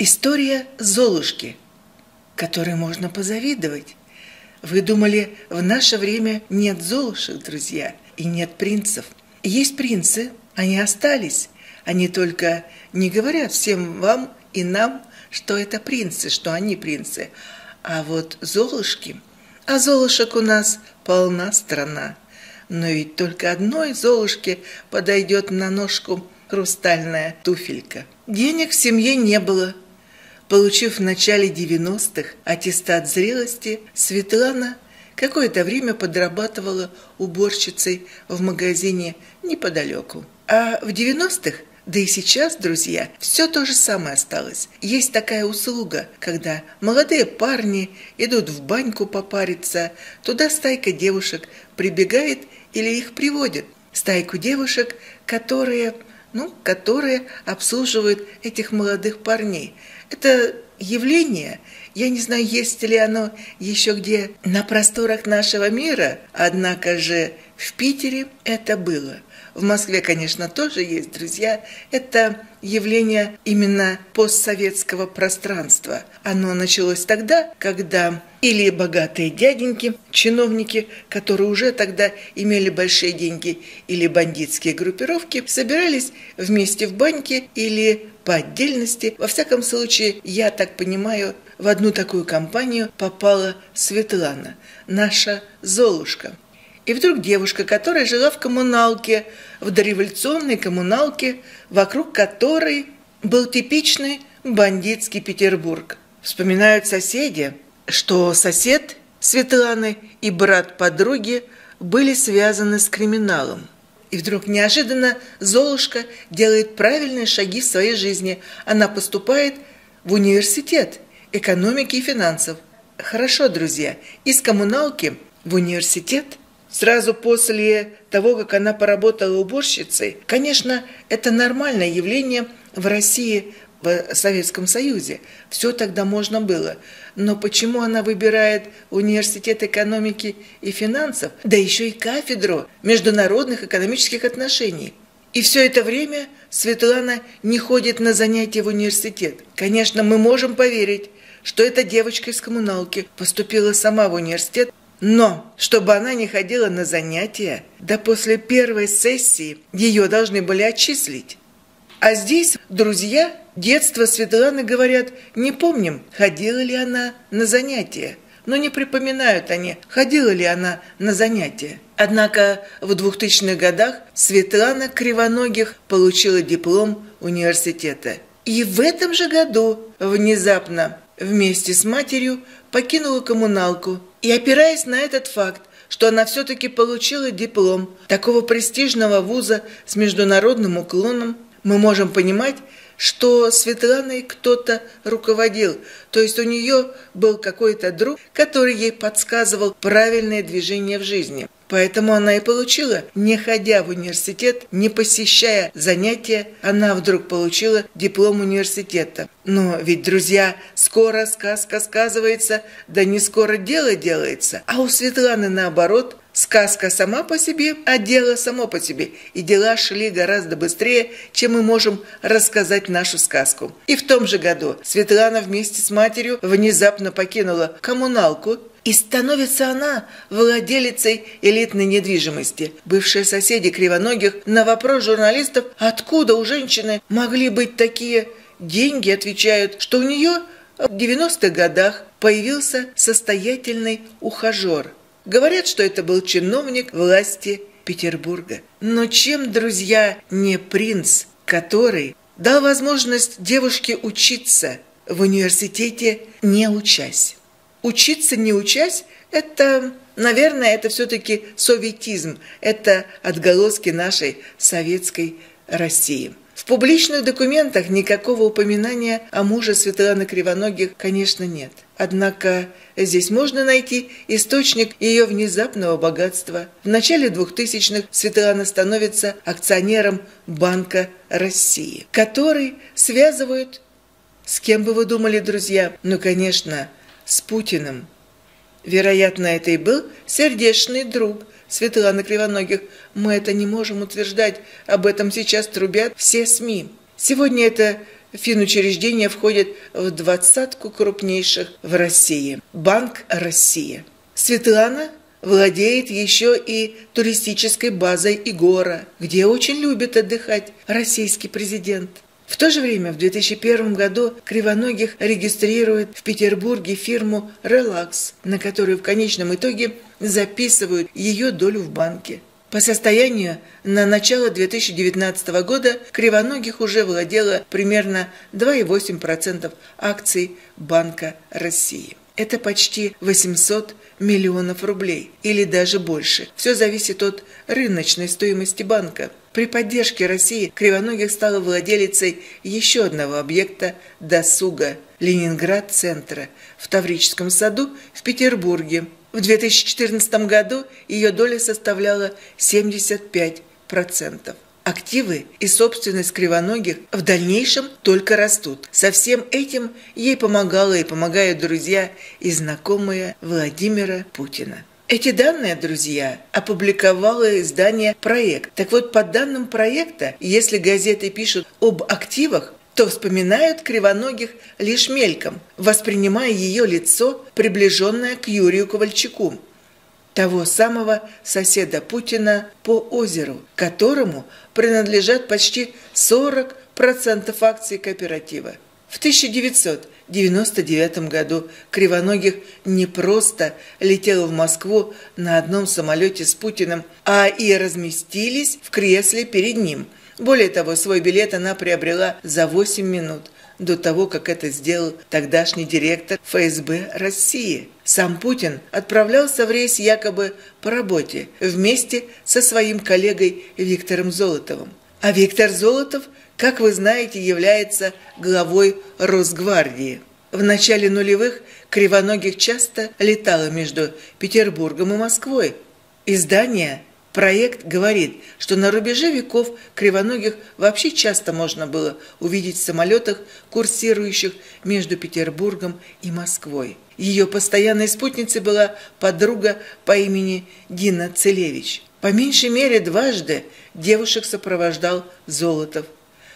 История Золушки, которой можно позавидовать. Вы думали, в наше время нет Золушек, друзья, и нет принцев. Есть принцы, они остались. Они только не говорят всем вам и нам, что это принцы, что они принцы. А вот Золушки... А Золушек у нас полна страна. Но ведь только одной Золушке подойдет на ножку хрустальная туфелька. Денег в семье не было. Получив в начале 90-х аттестат зрелости, Светлана какое-то время подрабатывала уборщицей в магазине неподалеку. А в 90-х, да и сейчас, друзья, все то же самое осталось. Есть такая услуга, когда молодые парни идут в баньку попариться, туда стайка девушек прибегает или их приводит. Стайку девушек, которые обслуживают этих молодых парней. Это явление, я не знаю, есть ли оно еще где на просторах нашего мира, однако же в Питере это было. В Москве, конечно, тоже есть, друзья. Это явление именно постсоветского пространства. Оно началось тогда, когда или богатые дяденьки, чиновники, которые уже тогда имели большие деньги, или бандитские группировки, собирались вместе в баньке или по отдельности. Во всяком случае, я так понимаю, в одну такую компанию попала Светлана, наша Золушка. И вдруг девушка, которая жила в коммуналке, в дореволюционной коммуналке, вокруг которой был типичный бандитский Петербург. Вспоминают соседи, что сосед Светланы и брат подруги были связаны с криминалом. И вдруг неожиданно Золушка делает правильные шаги в своей жизни. Она поступает в университет экономики и финансов. Хорошо, друзья, из коммуналки в университет. Сразу после того, как она поработала уборщицей, конечно, это нормальное явление в России, в Советском Союзе. Все тогда можно было. Но почему она выбирает университет экономики и финансов, да еще и кафедру международных экономических отношений? И все это время Светлана не ходит на занятия в университет. Конечно, мы можем поверить, что эта девочка из коммуналки поступила сама в университет. Но, чтобы она не ходила на занятия, да после первой сессии ее должны были отчислить. А здесь, друзья, детство Светланы, говорят, не помним, ходила ли она на занятия. Но не припоминают они, ходила ли она на занятия. Однако в 2000-х годах Светлана Кривоногих получила диплом университета. И в этом же году внезапно вместе с матерью покинула коммуналку. И опираясь на этот факт, что она все-таки получила диплом такого престижного вуза с международным уклоном, мы можем понимать, что Светланой кто-то руководил. То есть у нее был какой-то друг, который ей подсказывал правильное движение в жизни. Поэтому она и получила, не ходя в университет, не посещая занятия, она вдруг получила диплом университета. Но ведь, друзья, скоро сказка сказывается, да не скоро дело делается. А у Светланы наоборот, сказка сама по себе, а дело само по себе. И дела шли гораздо быстрее, чем мы можем рассказать нашу сказку. И в том же году Светлана вместе с матерью внезапно покинула коммуналку, и становится она владелицей элитной недвижимости. Бывшие соседи Кривоногих на вопрос журналистов, откуда у женщины могли быть такие деньги, отвечают, что у нее в 90-х годах появился состоятельный ухажер. Говорят, что это был чиновник власти Петербурга. Но чем, друзья, не принц, который дал возможность девушке учиться в университете, не учась? Учиться, не учась, это, наверное, это все-таки советизм, это отголоски нашей советской России. В публичных документах никакого упоминания о муже Светланы Кривоногих, конечно, нет. Однако здесь можно найти источник ее внезапного богатства. В начале 2000-х Светлана становится акционером Банка России, который связывают, с кем бы вы думали, друзья, ну, конечно, с Путиным. Вероятно, это и был сердечный друг Светланы Кривоногих. Мы это не можем утверждать, об этом сейчас трубят все СМИ. Сегодня это Финучреждение входит в 20-ку крупнейших в России. Банк России. Светлана владеет еще и туристической базой Игора, где очень любит отдыхать российский президент. В то же время в 2001 году Кривоногих регистрирует в Петербурге фирму «Релакс», на которую в конечном итоге записывают ее долю в банке. По состоянию на начало 2019 года Кривоногих уже владела примерно 2,8% акций Банка России. Это почти 800 миллионов рублей или даже больше. Все зависит от рыночной стоимости банка. При поддержке России Кривоногих стала владелицей еще одного объекта досуга – Ленинград-центра в Таврическом саду в Петербурге. В 2014 году ее доля составляла 75%. Активы и собственность Кривоногих в дальнейшем только растут. Со всем этим ей помогала и помогают друзья и знакомые Владимира Путина. Эти данные, друзья, опубликовало издание «Проект». Так вот, по данным «Проекта», если газеты пишут об активах, то вспоминают Кривоногих лишь мельком, воспринимая ее лицо, приближенное к Юрию Ковальчуку, того самого соседа Путина по озеру, которому принадлежат почти 40% акций кооператива. В 1999 году Кривоногих не просто летела в Москву на одном самолете с Путиным, а и разместились в кресле перед ним. Более того, свой билет она приобрела за 8 минут до того, как это сделал тогдашний директор ФСБ России. Сам Путин отправлялся в рейс якобы по работе вместе со своим коллегой Виктором Золотовым. А Виктор Золотов, как вы знаете, является главой Росгвардии. В начале нулевых Кривоногих часто летала между Петербургом и Москвой. Издание «Проект» говорит, что на рубеже веков Кривоногих вообще часто можно было увидеть в самолетах, курсирующих между Петербургом и Москвой. Ее постоянной спутницей была подруга по имени Дина Цилевич. По меньшей мере дважды девушек сопровождал Золотов.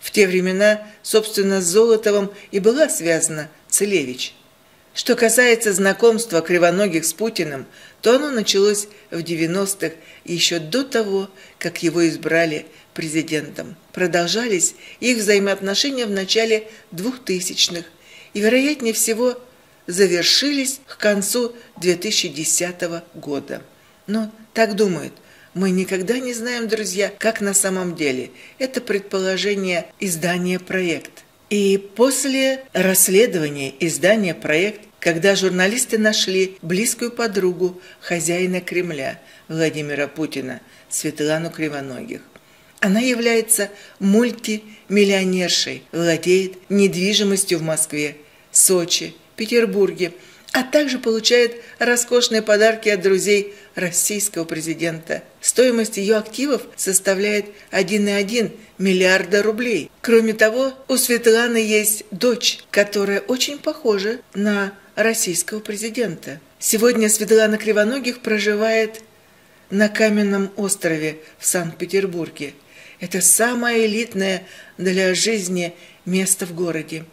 В те времена, собственно, с Золотовым и была связана Цилевич. Что касается знакомства Кривоногих с Путиным, то оно началось в 90-х, еще до того, как его избрали президентом. Продолжались их взаимоотношения в начале 2000-х и, вероятнее всего, завершились к концу 2010 года. Но так думают. Мы никогда не знаем, друзья, как на самом деле. Это предположение издания «Проект». И после расследования издания «Проект», когда журналисты нашли близкую подругу хозяина Кремля Владимира Путина, Светлану Кривоногих. Она является мультимиллионершей, владеет недвижимостью в Москве, Сочи, Петербурге, а также получает роскошные подарки от друзей российского президента. Стоимость ее активов составляет 1,1 миллиарда рублей. Кроме того, у Светланы есть дочь, которая очень похожа на российского президента. Сегодня Светлана Кривоногих проживает на Каменном острове в Санкт-Петербурге. Это самое элитное для жизни место в городе.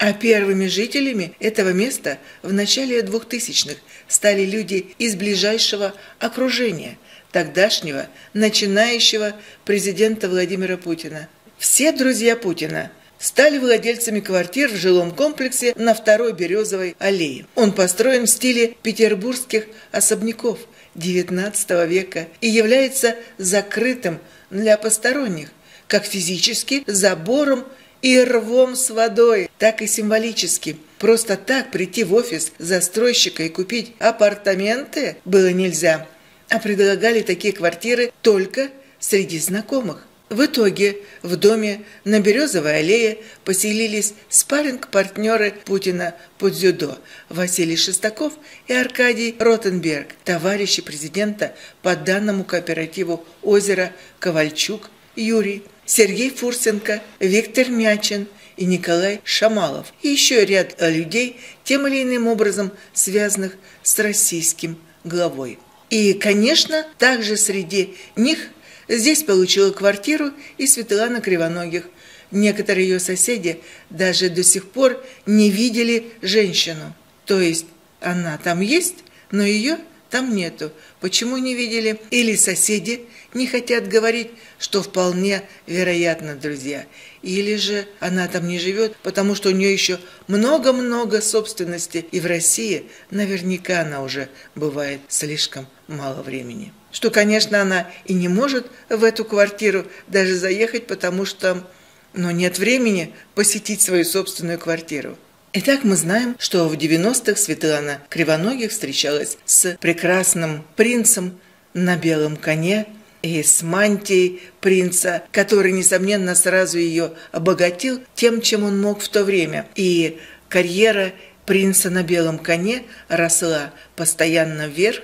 А первыми жителями этого места в начале 2000-х стали люди из ближайшего окружения тогдашнего начинающего президента Владимира Путина. Все друзья Путина стали владельцами квартир в жилом комплексе на 2-й Березовой аллее. Он построен в стиле петербургских особняков XIX века и является закрытым для посторонних, как физически забором и рвом с водой, так и символически. Просто так прийти в офис застройщика и купить апартаменты было нельзя, а предлагали такие квартиры только среди знакомых. В итоге в доме на Березовой аллее поселились спарринг-партнеры Путина по дзюдо Василий Шестаков и Аркадий Ротенберг, товарищи президента по данному кооперативу «Озеро» Ковальчук Юрий, Сергей Фурсенко, Виктор Мячин и Николай Шамалов. И еще ряд людей, тем или иным образом связанных с российским главой. И, конечно, также среди них здесь получила квартиру и Светлана Кривоногих, Некоторые ее соседи даже до сих пор не видели женщину. То есть она там есть, но ее там нету. Почему не видели? Или соседи не хотят говорить, что вполне вероятно, друзья. Или же она там не живет, потому что у нее еще много-много собственности. И в России наверняка она уже бывает слишком мало времени. Что, конечно, она и не может в эту квартиру даже заехать, потому что нет времени посетить свою собственную квартиру. Итак, мы знаем, что в 90-х Светлана Кривоногих встречалась с прекрасным принцем на белом коне и с мантией принца, который, несомненно, сразу ее обогатил тем, чем он мог в то время. И карьера принца на белом коне росла постоянно вверх.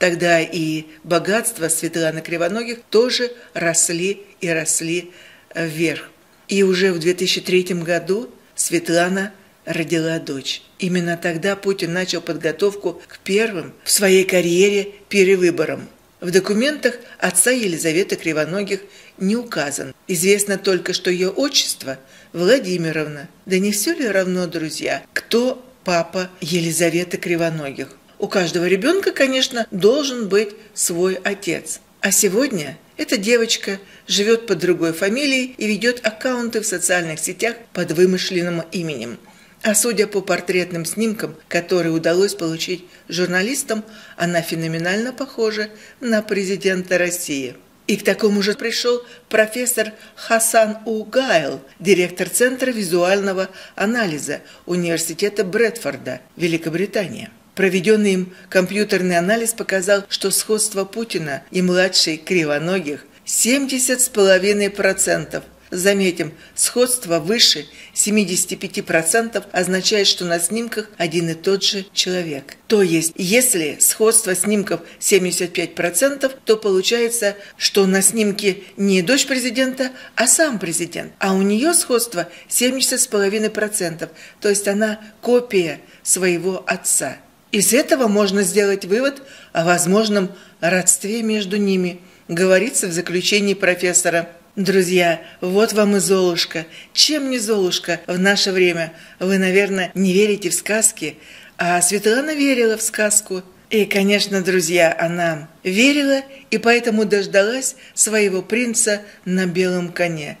Тогда и богатства Светланы Кривоногих тоже росли и росли вверх. И уже в 2003 году Светлана родила дочь. Именно тогда Путин начал подготовку к первым в своей карьере перевыборам. В документах отца Елизаветы Кривоногих не указан. Известно только, что ее отчество Владимировна. Да не все ли равно, друзья, кто папа Елизаветы Кривоногих? У каждого ребенка, конечно, должен быть свой отец. А сегодня эта девочка живет под другой фамилией и ведет аккаунты в социальных сетях под вымышленным именем. А судя по портретным снимкам, которые удалось получить журналистам, она феноменально похожа на президента России. И к такому же пришел профессор Хасан Угайл, директор Центра визуального анализа Университета Брэдфорда, Великобритания. Проведенный им компьютерный анализ показал, что сходство Путина и младшей Кривоногих 70,5%. Заметим, сходство выше 75% означает, что на снимках один и тот же человек. То есть, если сходство снимков 75%, то получается, что на снимке не дочь президента, а сам президент. А у нее сходство 70,5%, то есть она копия своего отца. Из этого можно сделать вывод о возможном родстве между ними, говорится в заключении профессора. Друзья, вот вам и Золушка. Чем не Золушка в наше время? Вы, наверное, не верите в сказки, а Светлана верила в сказку. И, конечно, друзья, она верила и поэтому дождалась своего принца на белом коне.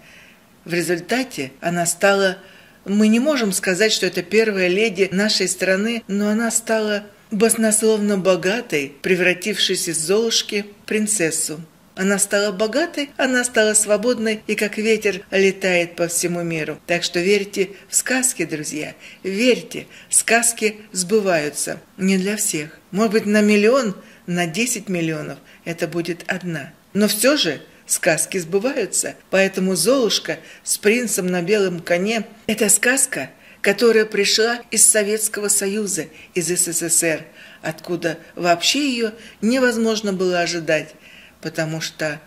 В результате она стала, мы не можем сказать, что это первая леди нашей страны, но она стала баснословно богатой, превратившись из Золушки в принцессу. Она стала богатой, она стала свободной и как ветер летает по всему миру. Так что верьте в сказки, друзья, верьте, сказки сбываются. Не для всех. Может быть, на миллион, на 10 миллионов это будет одна. Но все же сказки сбываются. Поэтому Золушка с принцем на белом коне – это сказка, которая пришла из Советского Союза, из СССР, откуда вообще ее невозможно было ожидать. Потому что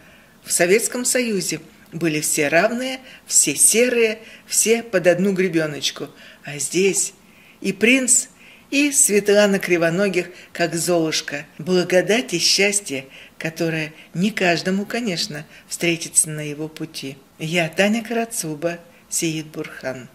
в Советском Союзе были все равные, все серые, все под одну гребеночку. А здесь и принц, и Светлана Кривоногих, как Золушка. Благодать и счастье, которое не каждому, конечно, встретится на его пути. Я Таня Карацуба, Сеид Бурхан.